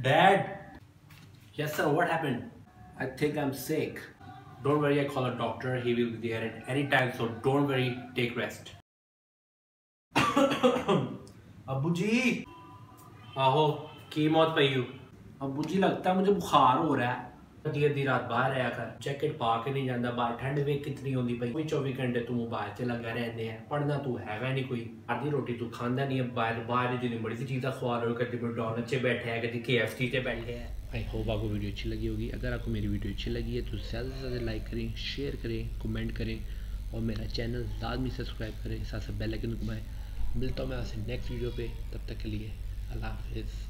Dad! Yes sir, what happened? I think I'm sick. Don't worry, I call a doctor. He will be there at any time, so don't worry, take rest. Abu जी! आहो, की मौत पे you? Abu जी, लगता है मुझे बुखार हो रहा है। धीरे धीरे रात बाहर आया कर, जैकेट पा के नहीं जाता बाहर, ठंड में कितनी होती पई। 24 घंटे तू मोबाइल से लगे रहते हैं, पढ़ना तू हैगा नहीं कोई, बाहर की रोटी तू खाता नहीं है, बाहर जिन्हें बड़ी सी चीज़ें खुआ रहे हो, कभी मैकडॉनल्ड्स से बैठे है, कभी KFC से बैठे हैं। आई होप आपको वीडियो अच्छी लगी होगी। अगर आपको मेरी वीडियो अच्छी लगी है तो ज़्यादा से ज़्यादा लाइक करें, शेयर करें, कमेंट करें और मेरा चैनल लाजमी सब्सक्राइब करें, साथ साथ बेल आइकन को घुमाएं। मिलता हूँ मैं आपसे नेक्स्ट वीडियो पे, तब तक के लिए अल्लाह हाफिज़।